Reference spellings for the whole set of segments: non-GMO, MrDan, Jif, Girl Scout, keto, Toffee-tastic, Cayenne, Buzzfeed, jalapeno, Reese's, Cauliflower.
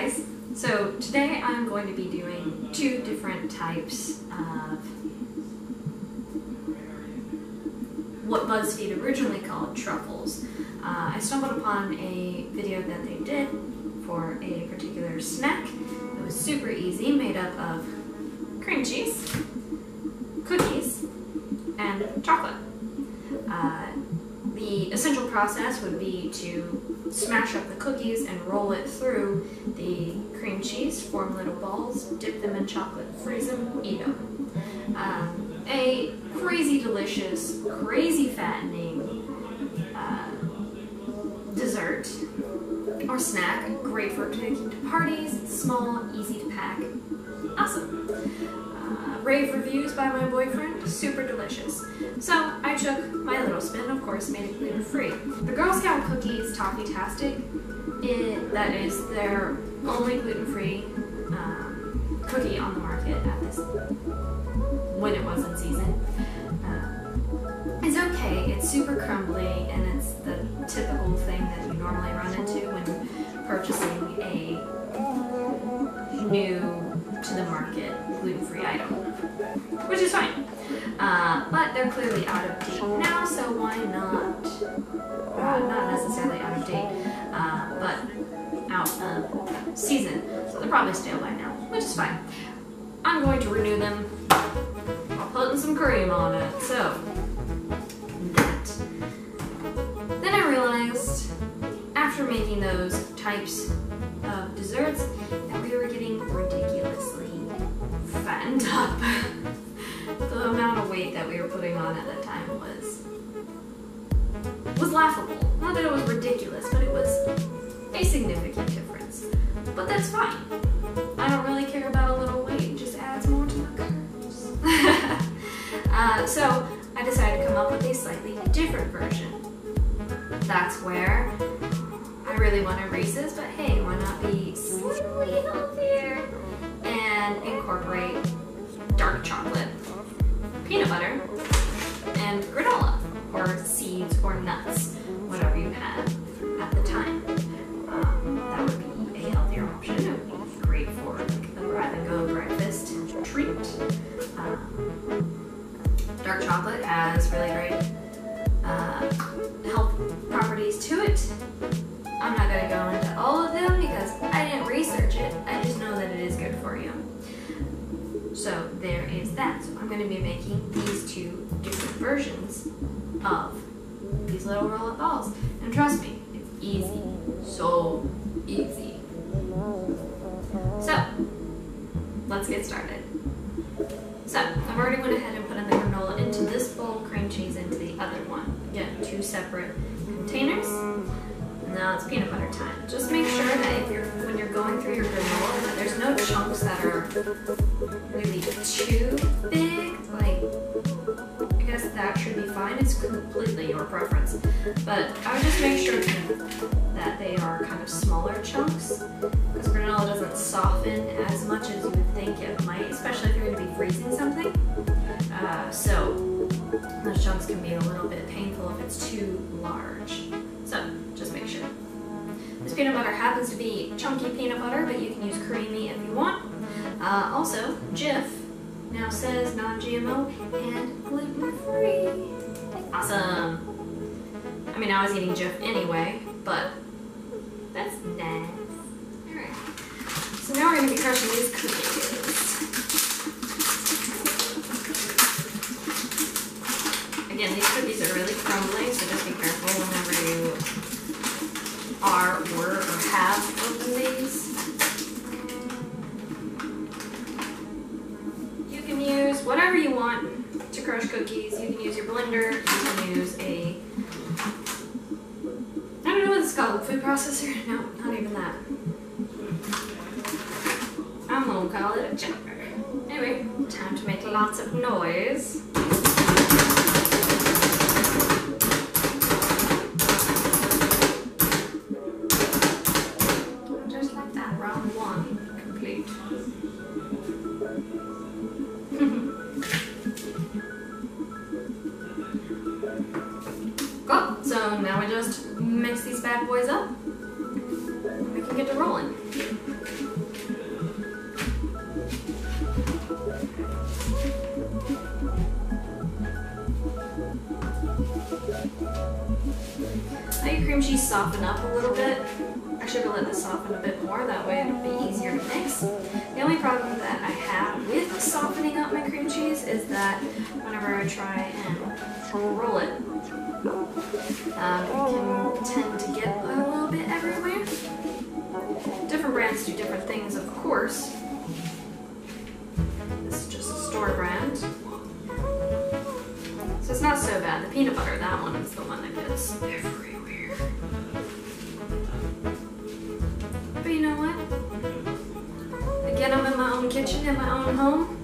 guys, so today I'm going to be doing two different types of what BuzzFeed originally called truffles. I stumbled upon a video that they did for a particular snack. It was super easy, made up of cream cheese, cookies, and chocolate. The essential process would be to smash up the cookies and roll it through the cream cheese, form little balls, dip them in chocolate, freeze them, eat them. A crazy delicious, crazy fattening dessert or snack, great for taking to parties, it's small, easy to pack, awesome. Rave reviews by my boyfriend, super delicious. So I took my little spin, of course, made it gluten free. The Girl Scout cookies, Toffee-tastic, that is their only gluten-free cookie on the market at this when it was in season. It's okay, it's super crumbly, and it's the typical thing that you normally run into when purchasing a new to the market gluten-free item, which is fine, but they're clearly out of date now, so why not, not necessarily out of date, but out of season, so they're probably stale by now, which is fine. I'm going to renew them while putting some cream on it, so that. Then I realized, after making those types of desserts, that we were getting ridiculously fattened up. The amount of weight that we were putting on at that time was laughable. Not that it was ridiculous, but it was a significant difference. But that's fine. I don't really care about a little weight. It just adds more to my curves. So I decided to come up with a slightly different version. That's where I really wanted Reese's, but hey, why not be slightly healthier and incorporate dark chocolate, peanut butter, and granola, or seeds or nuts, whatever you had at the time. That would be a healthier option. It would be great for like a grab-and-go breakfast treat. Dark chocolate has really great health properties to it. I'm not going to go into all of them because I didn't research it, I just know that it is good for you. So there is that. So I'm going to be making these two different versions of these little roll-up balls. And trust me, it's easy. So easy. So, let's get started. So, I've already went ahead and put in the granola into this bowl, cream cheese into the other one. Again, two separate containers. Now it's peanut butter time. Just make sure that if when you're going through your granola, that there's no chunks that are really too big. Like, I guess that should be fine. It's completely your preference. But I would just make sure that they are kind of smaller chunks, because granola doesn't soften as much as you would think it might, especially if you're going to be freezing something. So those chunks can be a little bit painful if it's too large. So, just make sure. This peanut butter happens to be chunky peanut butter, but you can use creamy if you want. Also, Jif now says non-GMO and gluten-free. Awesome. I mean, I was eating Jif anyway, but that's nice. All right. So now we're going to be crushing these cookies. Again, these cookies are really crumbly, so just be careful whenever you are, were, or have opened these. You can use whatever you want to crush cookies. You can use your blender. You can use a, I don't know what it's called, food processor? No, not even that. I'm gonna call it a chopper. Anyway, time to make lots of noise. So now we just mix these bad boys up, and we can get to rolling. Now your cream cheese soften up a little bit. I should have let this soften a bit more, that way it'll be easier to mix. The only problem that I have with softening up my cream cheese is that whenever I try and roll it, it can tend to get a little bit everywhere. Different brands do different things, of course. This is just a store brand. So it's not so bad. The peanut butter, that one is the one that gets everywhere. But you know what? Again, I'm in my own kitchen, in my own home.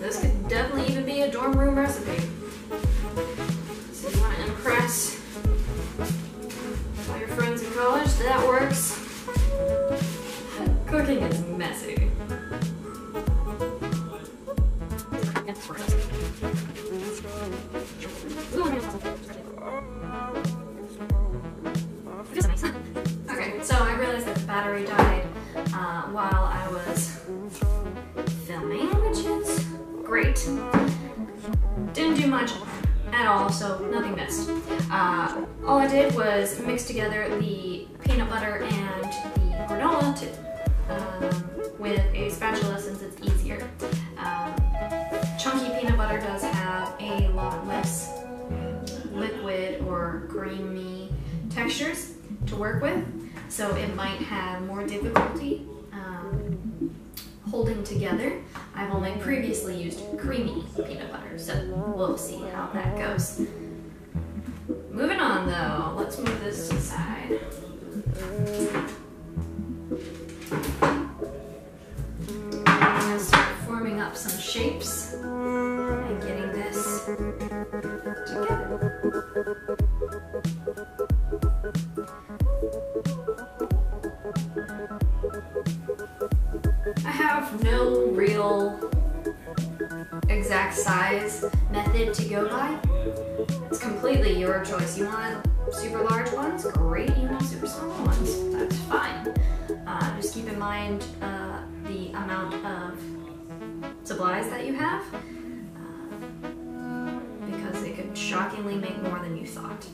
This could definitely even be a dorm room recipe. So if you want to impress all your friends in college, that works. Cooking is messy. Okay, so I realized that the battery died while I was filming, which is great. Didn't do much at all, so nothing missed. All I did was mix together the peanut butter and the granola with a spatula, since it's easier. Chunky peanut butter does have a lot less liquid or creamy textures to work with, so it might have more difficulty holding together. I've only previously used creamy peanut butter, so we'll see how that goes. Moving on though, let's move this to the side. I'm going to start forming up some shapes and getting this together. No real exact size method to go by. It's completely your choice. You want super large ones? Great. You want super small ones? That's fine. Just keep in mind the amount of supplies that you have, because it could shockingly make more than you thought.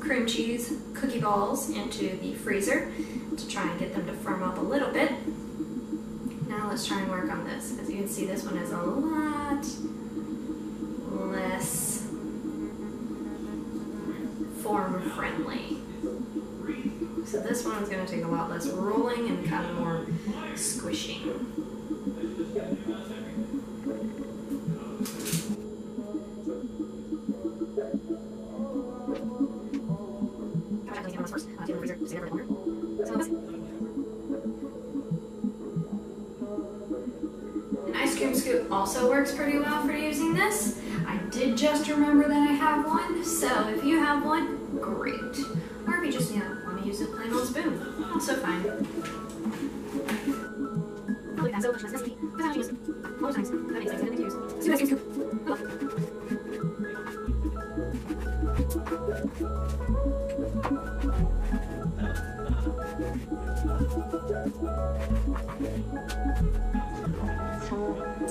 Cream cheese cookie balls into the freezer to try and get them to firm up a little bit. Now let's try and work on this. As you can see, this one is a lot less form friendly. So this one's going to take a lot less rolling and kind of more squishing. An ice cream scoop also works pretty well for using this. I did just remember that I have one, so if you have one, great. Or if you just want to use a plain old spoon, also fine.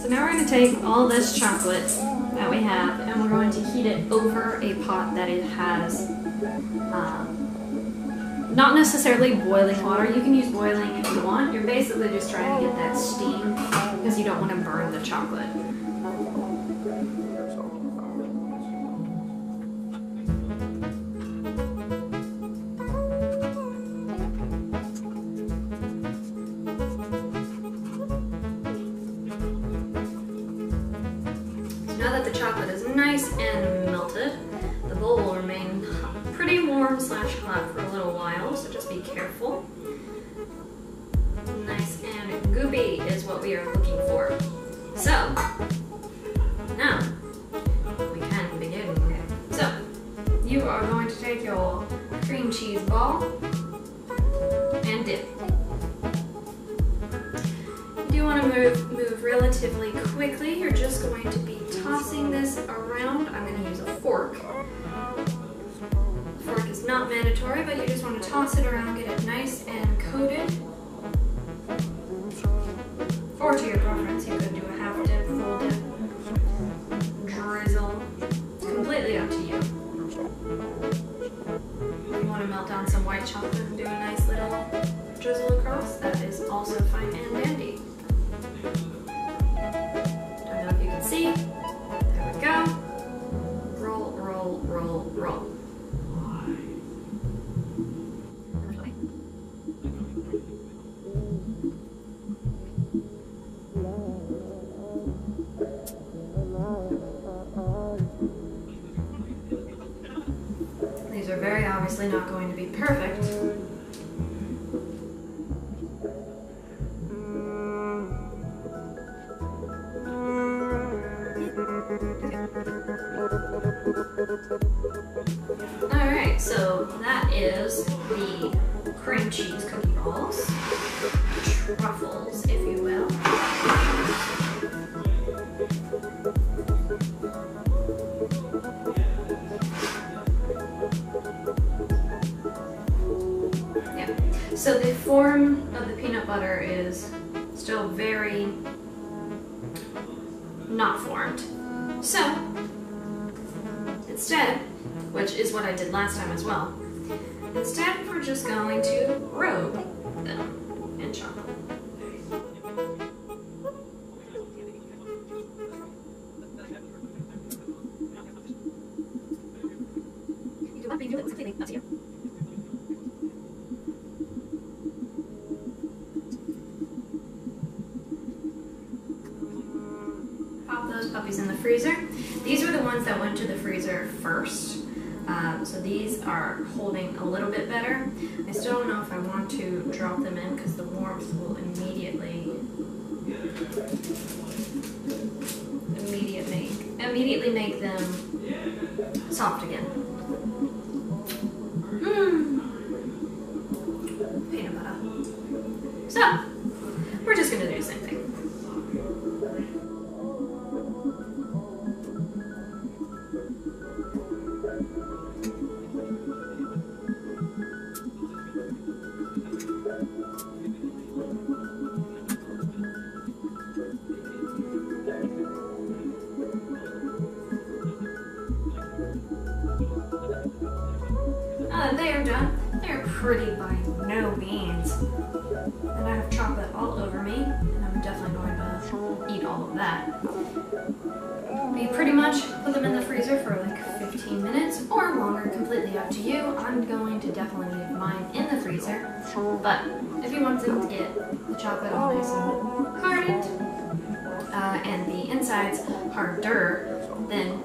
So now we're going to take all this chocolate that we have and we're going to heat it over a pot that it has not necessarily boiling water. You can use boiling if you want. You're basically just trying to get that steam because you don't want to burn the chocolate. Now that the chocolate is nice and melted, the bowl will remain pretty warm/hot for a little while, so just be careful. Nice and goopy is what we are looking for. So, are going to take your cream cheese ball and dip. You do want to move relatively quickly. You're just going to be tossing this around. I'm going to use a fork. The fork is not mandatory, but you just want to toss it around, get it nice and coated. Or to your preference, you could do a half dip, full dip, drizzle. It's completely up to you. If you want to melt down some white chocolate and do a nice little drizzle across, that is also fine and dandy. Don't know if you can see. There we go. Roll, roll, roll, roll. These are very obviously not going to be perfect. Alright, so that is the cream cheese cookie balls, truffles if you will. So the form of the peanut butter is still very not formed. So instead, which is what I did last time as well, instead we're just going to robe them in chocolate. You do what they do, it's cleaning, up to you. Puppies in the freezer. These were the ones that went to the freezer first, so these are holding a little bit better. I still don't know if I want to drop them in because the warmth will immediately make them soft again. Peanut butter. So we're just going to do the same thing. They are done. They're pretty by no means. And I have chocolate all over me, and I'm definitely going to eat all of that. You pretty much put them in the freezer for like 15 minutes or longer, completely up to you. I'm going to definitely leave mine in the freezer, but if you want to get the chocolate all nice and hardened and the insides harder, then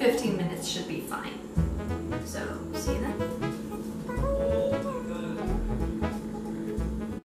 15 minutes should be fine. So, see you then.